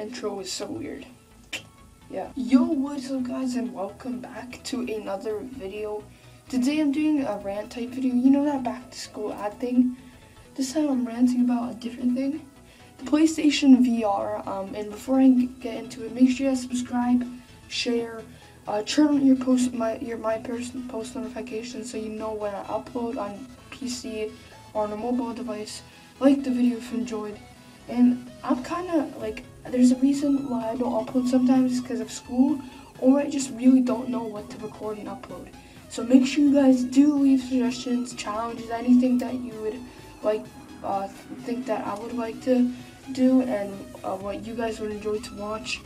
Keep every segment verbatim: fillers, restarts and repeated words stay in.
intro is so weird. Yeah. Yo, what's up guys, and welcome back to another video. Today I'm doing a rant type video. You know that back to school ad thing? This time I'm ranting about a different thing. The PlayStation V R. Um, and before I get into it, make sure you guys subscribe, share, uh, turn on your post my your my person post notifications so you know when I upload on P C or on a mobile device. Like the video if you enjoyed. And I'm kind of like, there's a reason why I don't upload sometimes because of school, or I just really don't know what to record and upload. So make sure you guys do leave suggestions, challenges, anything that you would like, uh, think that I would like to do, and uh, what you guys would enjoy to watch.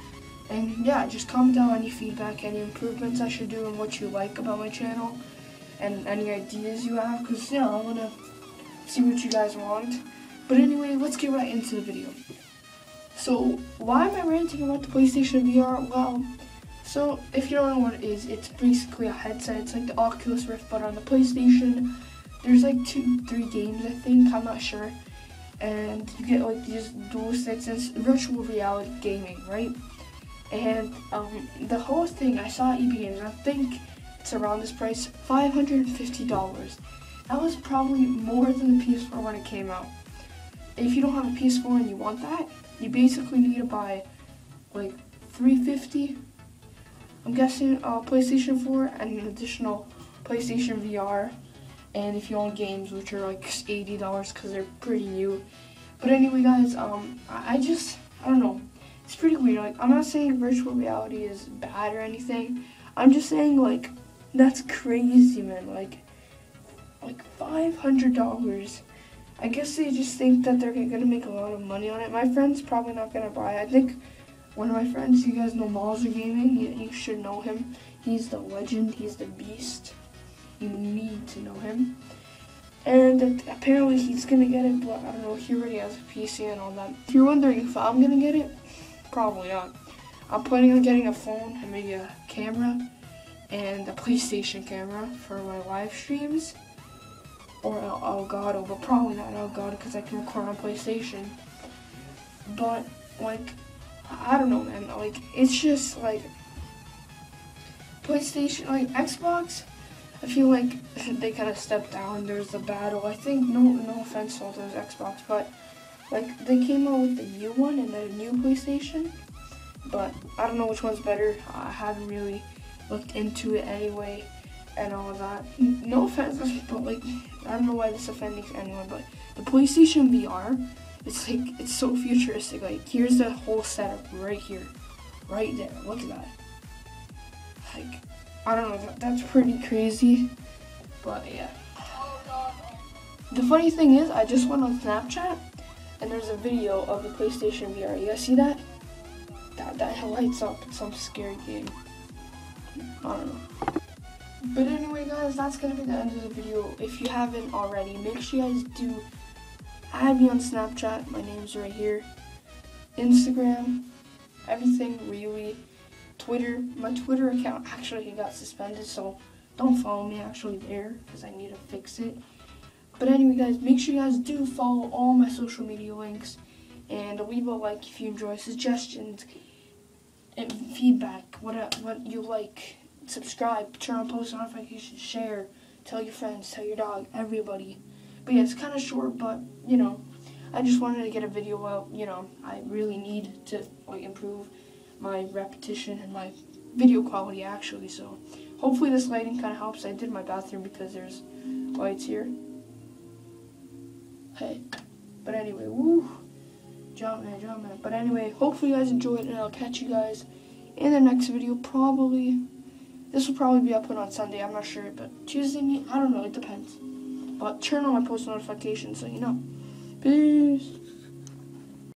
And yeah, just comment down any feedback, any improvements I should do, and what you like about my channel, and any ideas you have, because yeah, I want to see what you guys want. But anyway, let's get right into the video. So, why am I ranting about the PlayStation V R? Well, so if you don't know what it is, it's basically a headset. It's like the Oculus Rift, but on the PlayStation. There's like two, three games, I think. I'm not sure. And you get like these dual sticks, and it's virtual reality gaming, right? And um, the whole thing, I saw at E B Games, and I think it's around this price, five hundred fifty dollars. That was probably more than the P S four when it came out. If you don't have a P S four and you want that, you basically need to buy like three hundred fifty dollars, I'm guessing, uh, PlayStation four and an additional PlayStation V R, and if you want games, which are like eighty dollars because they're pretty new. But anyway guys, um, I just, I don't know, it's pretty weird. Like, I'm not saying virtual reality is bad or anything, I'm just saying like, that's crazy, man. Like, like five hundred dollars. I guess they just think that they're gonna make a lot of money on it. My friend's probably not gonna buy it. I think one of my friends, you guys know Maza Gaming, you, you should know him. He's the legend, he's the beast. You need to know him. And apparently he's gonna get it, but I don't know, he already has a P C and all that. If you're wondering if I'm gonna get it, probably not. I'm planning on getting a phone and maybe a camera and a PlayStation camera for my live streams. Or Elgato, but probably not Elgato because I can record on PlayStation. But like, I don't know, man. Like, it's just like PlayStation, like Xbox. I feel like they kind of stepped down. There's a battle. I think no, no offense to all those Xbox, but like they came out with the new one and the new PlayStation. But I don't know which one's better. I haven't really looked into it anyway. And all of that. No offense, but like, I don't know why this offends anyone, but the PlayStation V R, it's like, it's so futuristic. Like, here's the whole setup right here, right there. Look at that. Like, I don't know, that, that's pretty crazy, but yeah. The funny thing is, I just went on Snapchat, and there's a video of the PlayStation V R. You guys see that? That, that lights up in some scary game. I don't know. But anyway guys, that's gonna be the end of the video. If you haven't already, make sure you guys do add me on Snapchat, my name's right here, Instagram, everything really, Twitter, my Twitter account actually got suspended, so don't follow me actually there, because I need to fix it. But anyway guys, make sure you guys do follow all my social media links, and leave a like if you enjoy, suggestions, and feedback, what, what you like. Subscribe, turn on post notifications, share, tell your friends, tell your dog, everybody. But yeah, it's kind of short, but you know, I just wanted to get a video out. You know, I really need to like improve my repetition and my video quality actually. So hopefully this lighting kind of helps. I did my bathroom because there's lights here. Hey, but anyway, woo, jump man, jump man. But anyway, hopefully you guys enjoyed, and I'll catch you guys in the next video probably. This will probably be uploaded on Sunday, I'm not sure, but Tuesday, I don't know, it depends. But turn on my post notifications so you know. Peace.